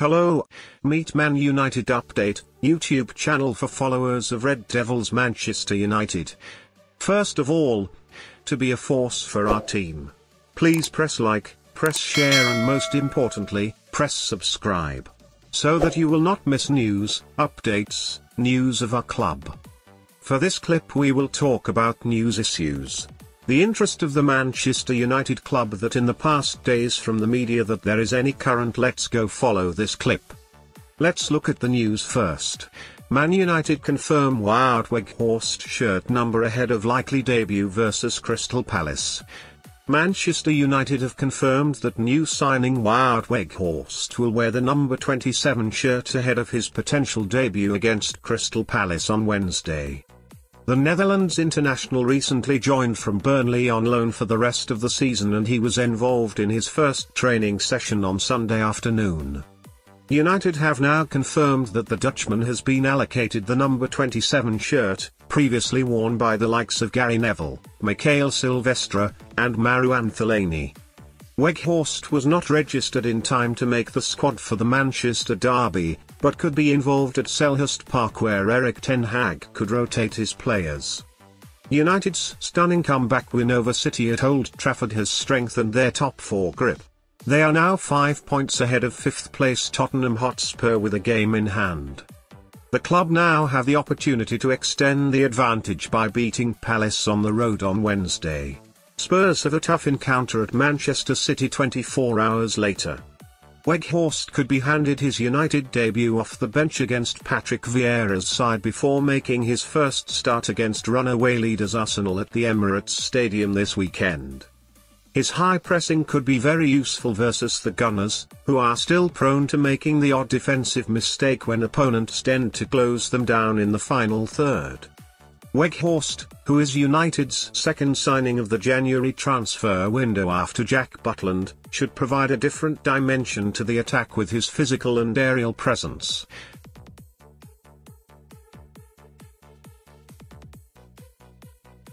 Hello, meet Man United Update, YouTube channel for followers of Red Devils Manchester United. First of all, to be a force for our team, please press like, press share and most importantly, press subscribe, so that you will not miss news, updates, news of our club. For this clip we will talk about news issues. The interest of the Manchester United club that in the past days from the media that there is any current. Let's go follow this clip. Let's look at the news first. Man United confirm Wout Weghorst shirt number ahead of likely debut versus Crystal Palace. Manchester United have confirmed that new signing Wout Weghorst will wear the number 27 shirt ahead of his potential debut against Crystal Palace on Wednesday. The Netherlands international recently joined from Burnley on loan for the rest of the season and he was involved in his first training session on Sunday afternoon. United have now confirmed that the Dutchman has been allocated the number 27 shirt, previously worn by the likes of Gary Neville, Michael Silvestre, and Marouane Fellaini. Weghorst was not registered in time to make the squad for the Manchester derby, but could be involved at Selhurst Park where Erik ten Hag could rotate his players. United's stunning comeback win over City at Old Trafford has strengthened their top four grip. They are now 5 points ahead of fifth place Tottenham Hotspur with a game in hand. The club now have the opportunity to extend the advantage by beating Palace on the road on Wednesday. Spurs have a tough encounter at Manchester City 24 hours later. Weghorst could be handed his United debut off the bench against Patrick Vieira's side before making his first start against runaway leaders Arsenal at the Emirates Stadium this weekend. His high pressing could be very useful versus the Gunners, who are still prone to making the odd defensive mistake when opponents tend to close them down in the final third. Weghorst, who is United's second signing of the January transfer window after Jack Butland, should provide a different dimension to the attack with his physical and aerial presence.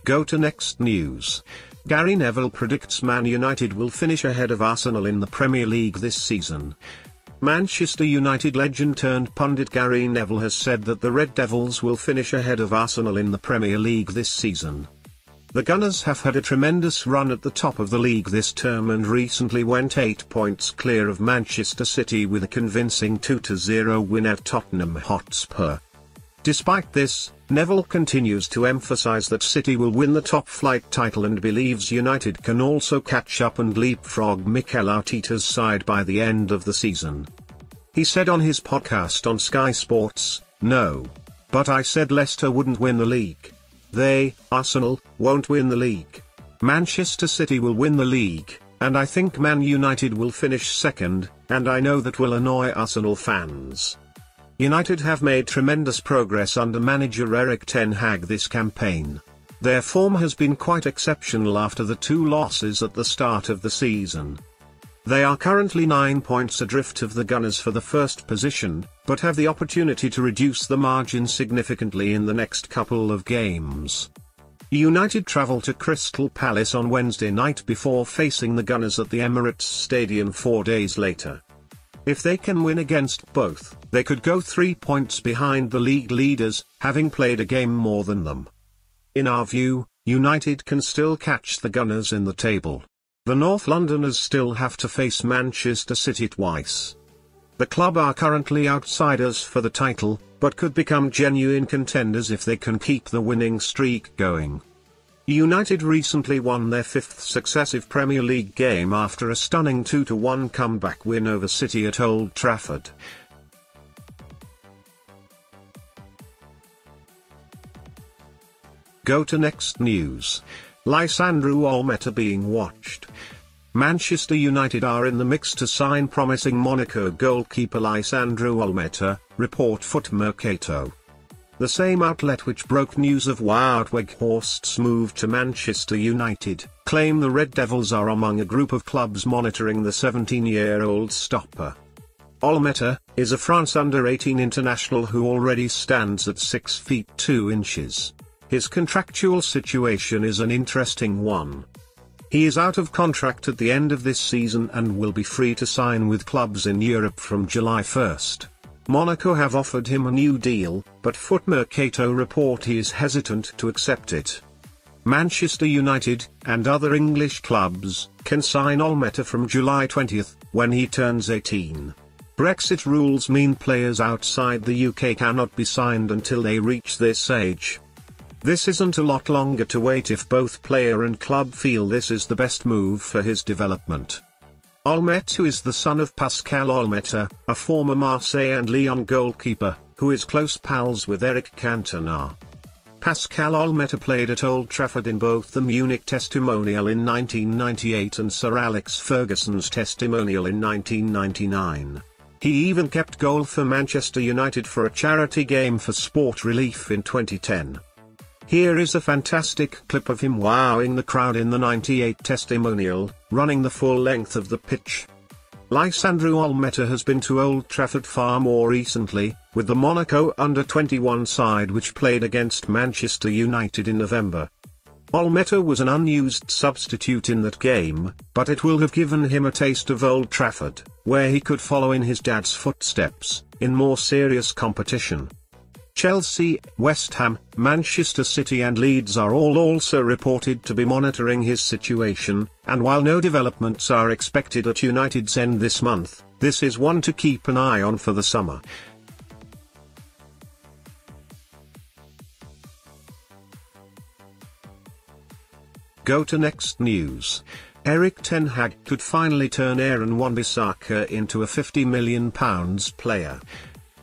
Go to next news. Gary Neville predicts Man United will finish ahead of Arsenal in the Premier League this season. Manchester United legend turned pundit Gary Neville has said that the Red Devils will finish ahead of Arsenal in the Premier League this season. The Gunners have had a tremendous run at the top of the league this term and recently went 8 points clear of Manchester City with a convincing 2-0 win at Tottenham Hotspur. Despite this, Neville continues to emphasise that City will win the top-flight title and believes United can also catch up and leapfrog Mikel Arteta's side by the end of the season. He said on his podcast on Sky Sports, "No. But I said Leicester wouldn't win the league. They, Arsenal, won't win the league. Manchester City will win the league, and I think Man United will finish second, and I know that will annoy Arsenal fans." United have made tremendous progress under manager Erik ten Hag this campaign. Their form has been quite exceptional after the two losses at the start of the season. They are currently 9 points adrift of the Gunners for the first position, but have the opportunity to reduce the margin significantly in the next couple of games. United travel to Crystal Palace on Wednesday night before facing the Gunners at the Emirates Stadium 4 days later. If they can win against both, they could go 3 points behind the league leaders, having played a game more than them. In our view, United can still catch the Gunners in the table. The North Londoners still have to face Manchester City twice. The club are currently outsiders for the title, but could become genuine contenders if they can keep the winning streak going. United recently won their 5th successive Premier League game after a stunning 2-1 comeback win over City at Old Trafford. Go to next news. Lisandro Olmeta being watched. Manchester United are in the mix to sign promising Monaco goalkeeper Lisandro Olmeta, report Foot Mercato. The same outlet which broke news of Wout Weghorst's move to Manchester United, claim the Red Devils are among a group of clubs monitoring the 17-year-old stopper. Olmeta is a France under-18 international who already stands at 6 feet 2 inches. His contractual situation is an interesting one. He is out of contract at the end of this season and will be free to sign with clubs in Europe from July 1st. Monaco have offered him a new deal, but Foot Mercato report he is hesitant to accept it. Manchester United, and other English clubs, can sign Olmeta from July 20th, when he turns 18. Brexit rules mean players outside the UK cannot be signed until they reach this age. This isn't a lot longer to wait if both player and club feel this is the best move for his development. Olmeta is the son of Pascal Olmeta, a former Marseille and Lyon goalkeeper, who is close pals with Eric Cantona. Pascal Olmeta played at Old Trafford in both the Munich testimonial in 1998 and Sir Alex Ferguson's testimonial in 1999. He even kept goal for Manchester United for a charity game for Sport Relief in 2010. Here is a fantastic clip of him wowing the crowd in the 98 testimonial, running the full length of the pitch. Lisandro Olmeta has been to Old Trafford far more recently, with the Monaco under-21 side which played against Manchester United in November. Olmeta was an unused substitute in that game, but it will have given him a taste of Old Trafford, where he could follow in his dad's footsteps, in more serious competition. Chelsea, West Ham, Manchester City and Leeds are all also reported to be monitoring his situation, and while no developments are expected at United's end this month, this is one to keep an eye on for the summer. Go to next news. Erik ten Hag could finally turn Aaron Wan-Bissaka into a £50 million player.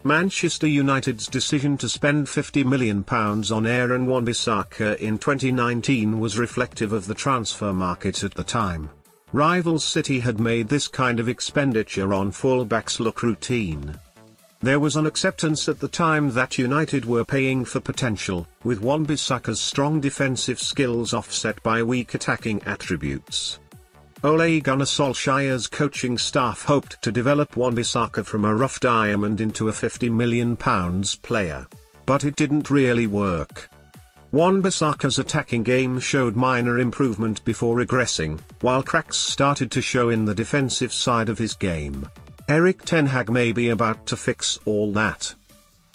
Manchester United's decision to spend £50 million on Aaron Wan-Bissaka in 2019 was reflective of the transfer market at the time. Rival City had made this kind of expenditure on full-backs look routine. There was an acceptance at the time that United were paying for potential, with Wan-Bissaka's strong defensive skills offset by weak attacking attributes. Ole Gunnar Solskjaer's coaching staff hoped to develop Wan-Bissaka from a rough diamond into a £50 million player. But it didn't really work. Wan-Bissaka's attacking game showed minor improvement before regressing, while cracks started to show in the defensive side of his game. Erik ten Hag may be about to fix all that.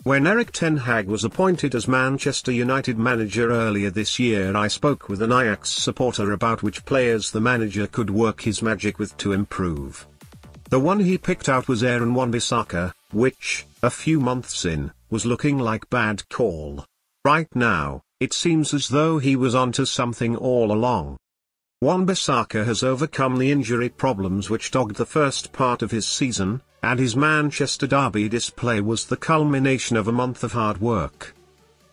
When Erik ten Hag was appointed as Manchester United manager earlier this year, I spoke with an Ajax supporter about which players the manager could work his magic with to improve. The one he picked out was Aaron Wan-Bissaka, which, a few months in, was looking like bad call. Right now, it seems as though he was onto something all along. Wan-Bissaka has overcome the injury problems which dogged the first part of his season, and his Manchester derby display was the culmination of a month of hard work.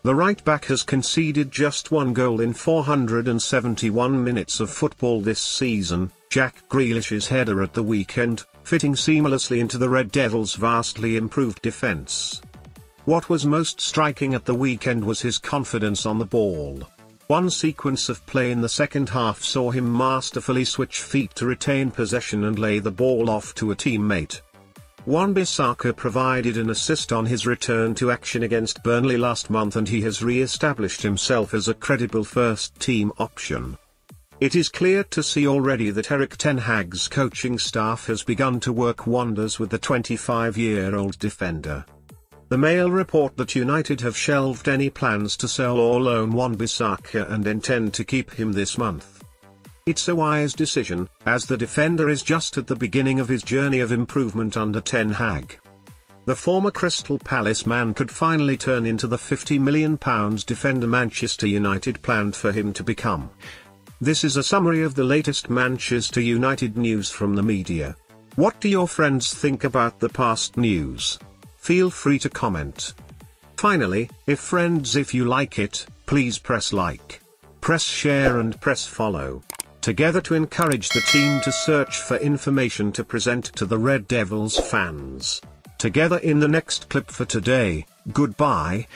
The right-back has conceded just one goal in 471 minutes of football this season, Jack Grealish's header at the weekend, fitting seamlessly into the Red Devils' vastly improved defence. What was most striking at the weekend was his confidence on the ball. One sequence of play in the second half saw him masterfully switch feet to retain possession and lay the ball off to a teammate. Wan-Bissaka provided an assist on his return to action against Burnley last month, and he has re-established himself as a credible first-team option. It is clear to see already that Erik ten Hag's coaching staff has begun to work wonders with the 25-year-old defender. The Mail report that United have shelved any plans to sell or loan Wan-Bissaka and intend to keep him this month. It's a wise decision, as the defender is just at the beginning of his journey of improvement under ten Hag. The former Crystal Palace man could finally turn into the £50 million defender Manchester United planned for him to become. This is a summary of the latest Manchester United news from the media. What do your friends think about the past news? Feel free to comment. Finally, if you like it, please press like, press share and press follow, together to encourage the team to search for information to present to the Red Devils fans. Together in the next clip for today. Goodbye.